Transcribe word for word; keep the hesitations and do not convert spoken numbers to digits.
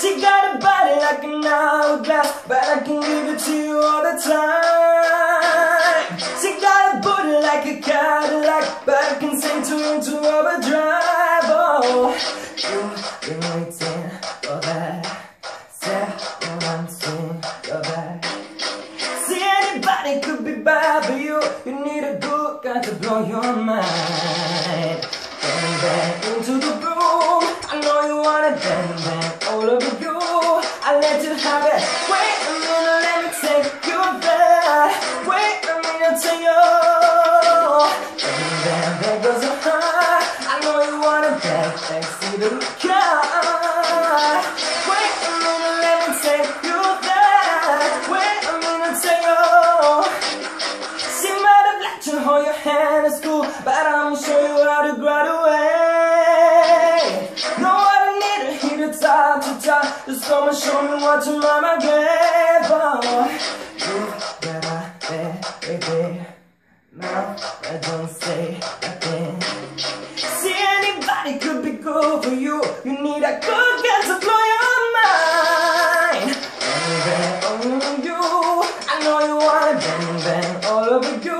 She got a body like an hourglass, but I can give it to you all the time. She got a booty like a Cadillac, but I can send you into overdrive. Oh, you've been waiting for that. See, anybody could be bad for you. You need a good guy to blow your mind. Bend back into the groove. I know you wanna bend back all over you. I let you have it. Wait a minute, let me take you there. Wait a minute to you. Bend back, there goes your heart. I know you wanna bend back, see the car. Hold your hand at school, but I'm gonna show you how to graduate. Nobody need to hit the top to top. Just come and show me what your mama gave. Oh, you better be baby. Now I don't say again. See, anybody could be good for you. You need a good girl to blow your mind. Bang bang, all over you. I know you wanna bang bang all over you.